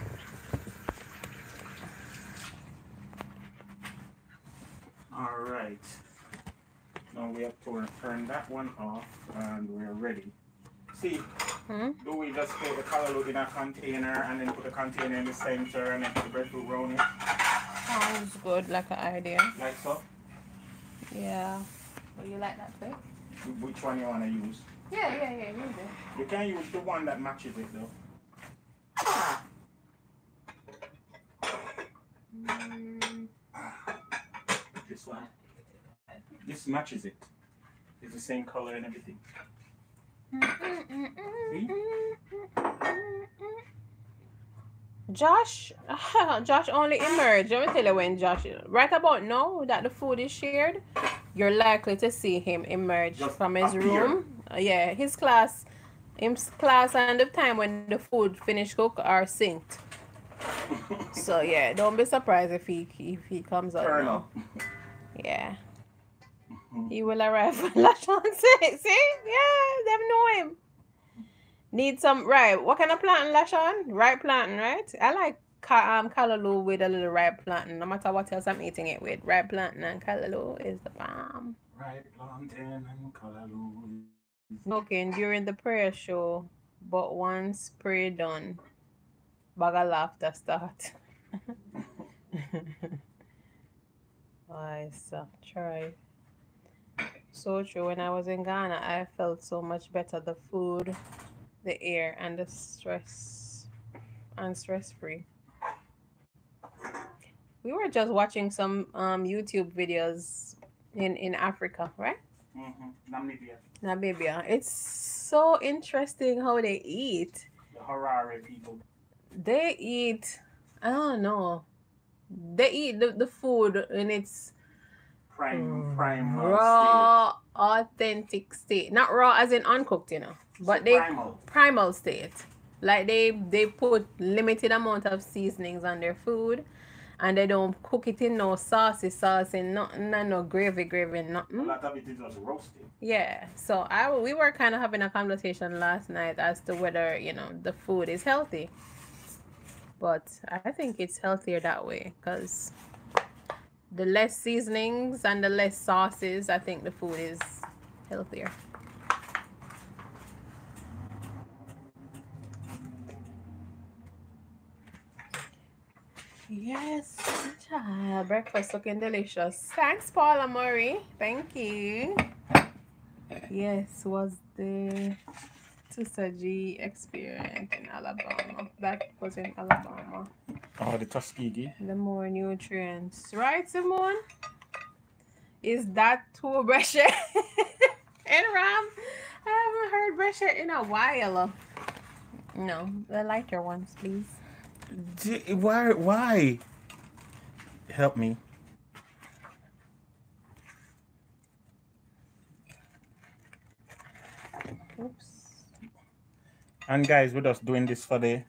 All right, now we have to turn that one off and we're ready. See, do we just put the callaloo in a container and then put the container in the center and then put the breadfruit around it? Sounds good, like an idea. Like so? Yeah. Well, you like that bit? Which one you want to use? Yeah, use it. You can use the one that matches it though. Ah. This one. This matches it. It's the same color and everything. See? Josh only emerged. Let me tell you when Josh, right about now that the food is shared, you're likely to see him emerge just from his room. Yeah, his class and the time when the food finished cook are synced. So yeah, don't be surprised if he comes out. Fair now. Enough. Yeah, he will arrive at LaShawn 6. See? Yeah, them know him. Need some, right? What kind of planting, LaShawn? Right planting, right? I like callaloo with a little ripe plantain. No matter what else I'm eating it with, ripe plantain and callaloo is the bomb. Ripe plantain and callaloo. Smoking during the prayer show, but once prayer done, bag of laughter start. Nice, try. So true. When I was in Ghana, I felt so much better. The food, the air, and the stress, and stress-free. We were just watching some YouTube videos in Africa, right? Mm-hmm. Namibia. It's so interesting how they eat. The Harare people. They eat. I don't know. They eat the food in its primal raw state. Authentic state, not raw as in uncooked, you know, but so they primal state. Like they put limited amount of seasonings on their food, and they don't cook it in no sauce and nothing, no gravy, nothing. A lot of it is just roasted. Yeah. So we were kind of having a conversation last night as to whether, you know, the food is healthy. But I think it's healthier that way, because the less seasonings and the less sauces, I think the food is healthier. Yes, child. Breakfast looking delicious. Thanks, Paula Murray. Thank you. Yes, was the Tuskegee experience in Alabama. That was in Alabama. Oh, the Tuskegee. The more nutrients. Right, Simone? Is that too Brescia? And Ram? I haven't heard Brescia in a while. No, the lighter ones, please. Why? Help me. Oops. And guys, we're just doing this for the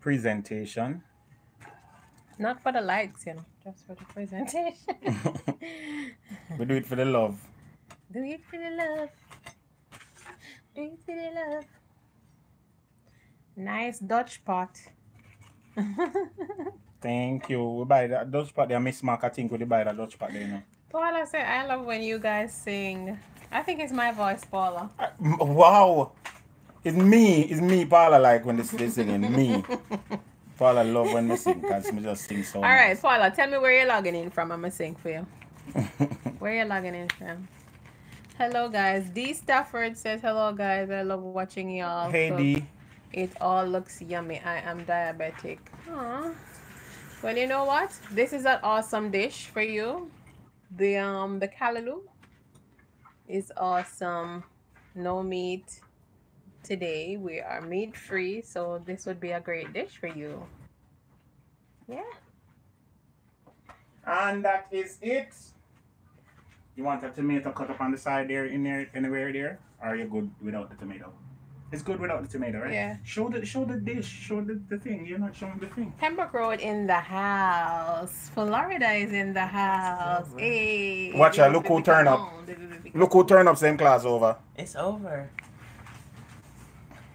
presentation. Not for the likes, you know, just for the presentation. We do it for the love. Do it for the love. Do it for the love. Nice Dutch pot. Thank you. We buy that Dutch pot there. Miss Mark, I think we buy that Dutch pot there, you know. Paula said, I love when you guys sing. I think it's my voice, Paula. Wow. It's me, Paula, like when they singing. Me. Paula love when they sing, because me just sing so much. All right, Paula, tell me where you're logging in from. I'm going to sing for you. Where you're logging in from. Hello, guys. Dee Stafford says, hello, guys. I love watching y'all. Hey, so Dee. It all looks yummy. I am diabetic. Aww. Well, you know what? This is an awesome dish for you. The callaloo is awesome. No meat today. We are meat free, so this would be a great dish for you. Yeah. And that is it. You want a tomato cut up on the side there, in there, anywhere there? Or are you good without the tomato? It's good without the tomato, right? Yeah. Show the dish. Show the thing. You're not showing the thing. Pembroke Road in the house. Florida is in the house. Hey. Watch out. Look who turn up. Look who turn up. Same class over. It's over.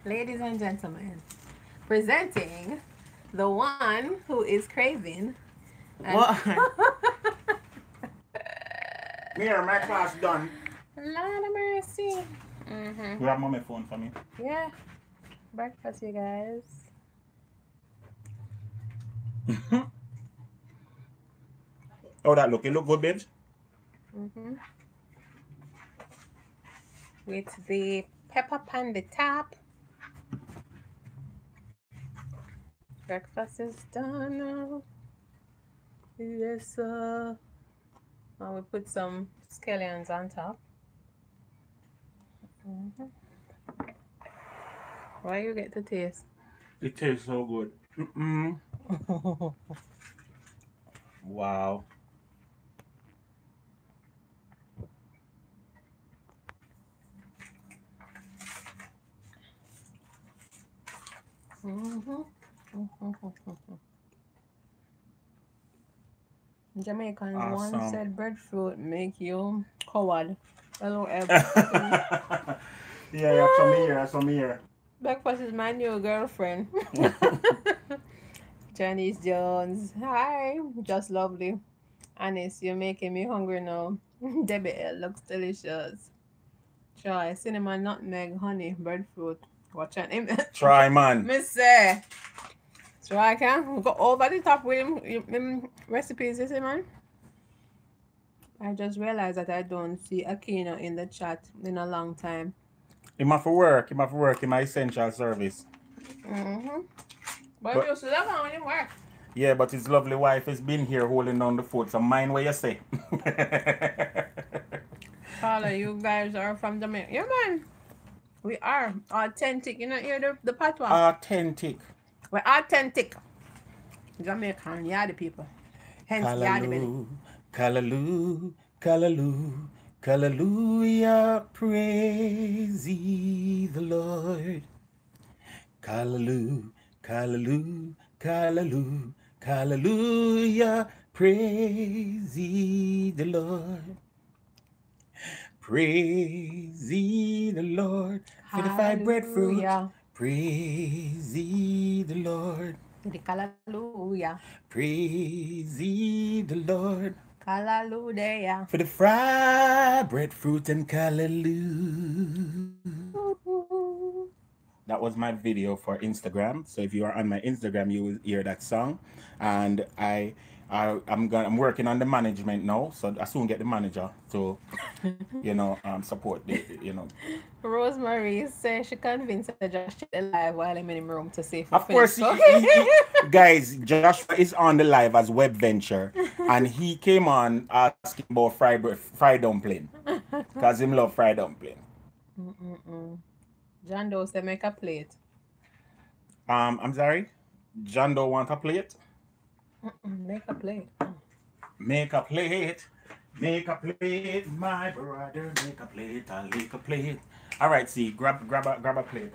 Ladies and gentlemen, presenting the one who is craving. What? Here, my class done. Lord of mercy. Mm-hmm. Grab mommy phone for me. Yeah. Breakfast, you guys. Oh, that look. It look good, babes. Mm-hmm. With the pepper pan the top. Breakfast is done now. Yes, sir. Now we put some scallions on top. Mm-hmm. Why you get the taste? It tastes so good. Mm-mm. Wow. Mm-hmm. Mm-hmm. Jamaicans awesome. Once said breadfruit make you coward. Hello, Eb. Yeah, that's from here. Breakfast is my new girlfriend. Janice Jones. Hi. Just lovely. Anis, you're making me hungry now. Debbie, it looks delicious. Try cinnamon, nutmeg, honey, breadfruit. Watch out. Try, man. Missy. Try, can go over the top with him recipes, you see, man. I just realized that I don't see Aquino in the chat in a long time. He might for work. He might for work in my essential service. Mm-hmm. But you still have only work. Yeah, but his lovely wife has been here holding down the fort. So mind what you say. Paula, you guys are from Jamaica. Yeah, man. We are authentic. You know, hear the patois? Authentic. We're authentic. Jamaican, Yardie people. Hence Yardie Belly. Callaloo, callaloo, hallelujah, praise ye the Lord. Callaloo, callaloo, callaloo, hallelujah, praise ye the Lord. Praise ye the Lord. For the fried breadfruit. Praise ye the Lord. Hallelujah. Praise ye the Lord. Hallelujah. For the fried breadfruit and callaloo. That was my video for Instagram. So if you are on my Instagram, you will hear that song. And I'm working on the management now, so I soon get the manager to, you know, support the, you know. Rosemary says she convinced Josh to the live while I'm in the room to see. Of course, he, guys, Joshua is on the live as web venture, and he came on asking about fried dumpling, cause him love fried dumpling. John Doe said make a plate. I'm sorry, John Doe want a plate. Make a plate. Make a plate. Make a plate, my brother. Make a plate. I'll make a plate. All right, see, grab a plate,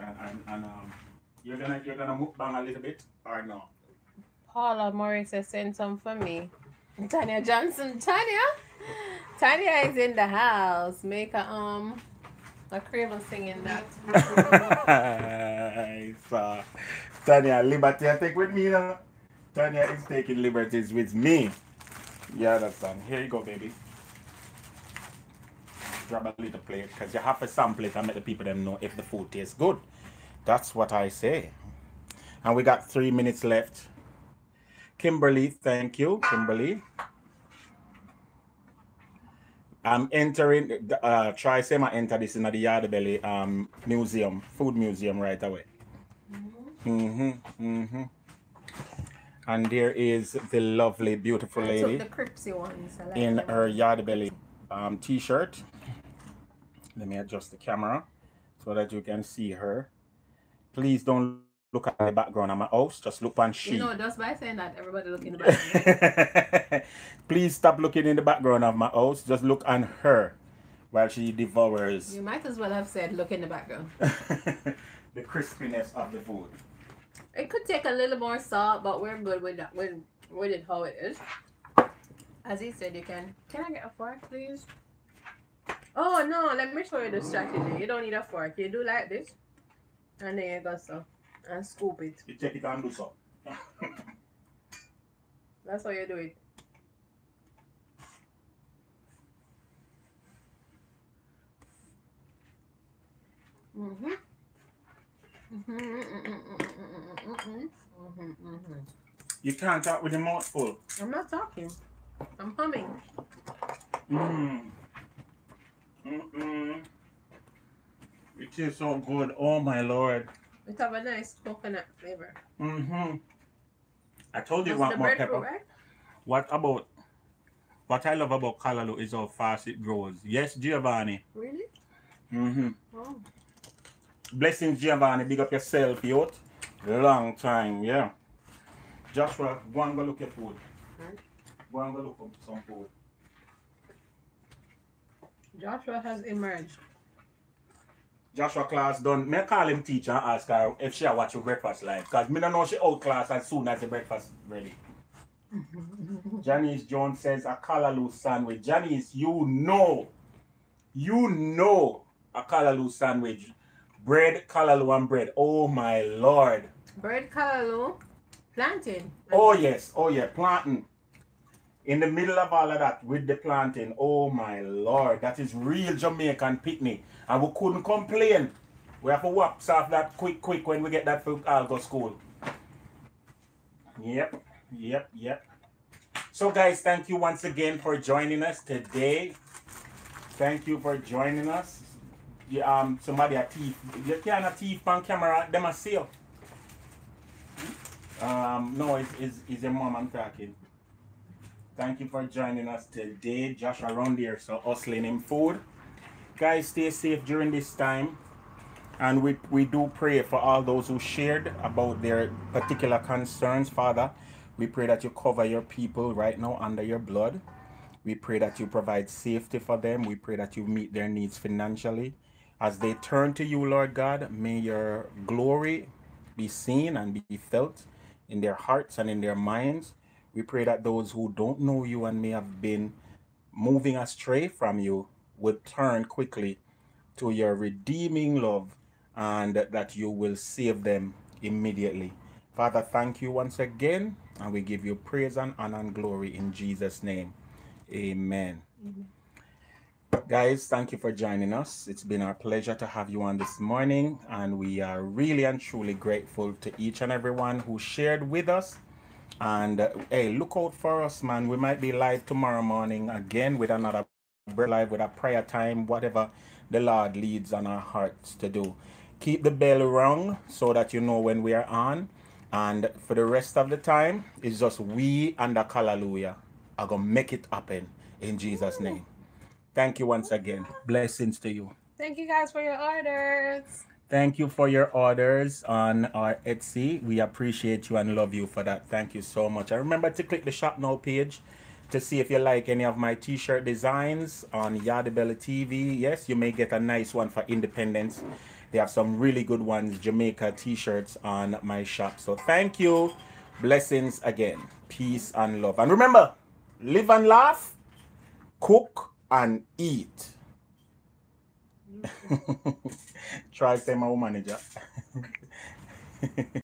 and you're gonna mukbang a little bit or no? Paula Morris has sent some for me. Tanya Johnson, Tanya is in the house. Make a Creole singing that. So, Tanya, liberty I take with me now. Tanya is taking liberties with me. Yeah, that's done. Here you go, baby. Grab a little plate, because you have to sample it and let the people them know if the food tastes good. That's what I say. And we got 3 minutes left. Kimberly, thank you, Kimberly. I'm entering, try say I enter this in the Yardie Belly museum, food museum right away. And there is the lovely, beautiful lady in her Yardie Belly t-shirt. Let me adjust the camera so that you can see her. Please don't look at the background of my house. Just look on she. You know, just by saying that, everybody look in the background. Please stop looking in the background of my house. Just look on her while she devours. You might as well have said, look in the background. The crispiness of the food. It could take a little more salt, but we're good with that, with it how it is. As he said, you can. Can I get a fork, please? Oh no, let me show you the strategy. You don't need a fork. You do like this, and then you go so and scoop it. You take it and do so. That's how you do it. You can't talk with your mouth full. I'm not talking. I'm humming. It tastes so good. Oh my Lord. It have a nice coconut flavor. I told you you want more pepper. Right? What I love about callaloo is how fast it grows. Yes, Giovanni. Really? Oh. Blessings, Giovanni. Big up yourself, youth. Long time, yeah. Joshua, go and go look at food. Go and go look up some food. Joshua has emerged. Joshua class done. Me call him teacher and ask her if she watch your breakfast live. Because me don't know she outclass as soon as the breakfast ready. Janice Jones says a callaloo sandwich. Janice, you know a callaloo sandwich bread, callaloo, and bread. Oh my Lord. Bread, callaloo, plantain. Oh yes, oh yeah, plantain. In the middle of all of that with the plantain. Oh my Lord, that is real Jamaican picnic. And we couldn't complain. We have to waps off that quick when we get that for Algo school. Yep. So guys, thank you once again for joining us today. Thank you for joining us. Yeah, somebody a thief. You can't thief on camera, them a seal. No, it's your mom I'm talking. Thank you for joining us today. Josh around here, so hustling him food. Guys, stay safe during this time. And we do pray for all those who shared about their particular concerns, Father. We pray that you cover your people right now under your blood. We pray that you provide safety for them. We pray that you meet their needs financially. As they turn to you, Lord God, may your glory be seen and be felt in their hearts and in their minds. We pray that those who don't know you and may have been moving astray from you would turn quickly to your redeeming love and that you will save them immediately. Father, thank you once again, and we give you praise and honor and glory in Jesus' name. Amen. Guys, thank you for joining us. It's been our pleasure to have you on this morning, and we are really and truly grateful to each and everyone who shared with us. And hey, look out for us, man. We might be live tomorrow morning again with another live, with a prayer time, whatever the Lord leads on our hearts to do. Keep the bell rung so that you know when we are on. And for the rest of the time, it's just we and the Callaloo are gonna make it happen in Jesus' name. Thank you once again. Blessings to you. Thank you guys for your orders. Thank you for your orders on our Etsy. We appreciate you and love you for that. Thank you so much. And remember to click the Shop Now page to see if you like any of my t-shirt designs on Yardie Belly TV. Yes, you may get a nice one for Independence. They have some really good ones, Jamaica t-shirts on my shop. So thank you. Blessings again. Peace and love. And remember, live and laugh, cook and eat. Try to say my own manager.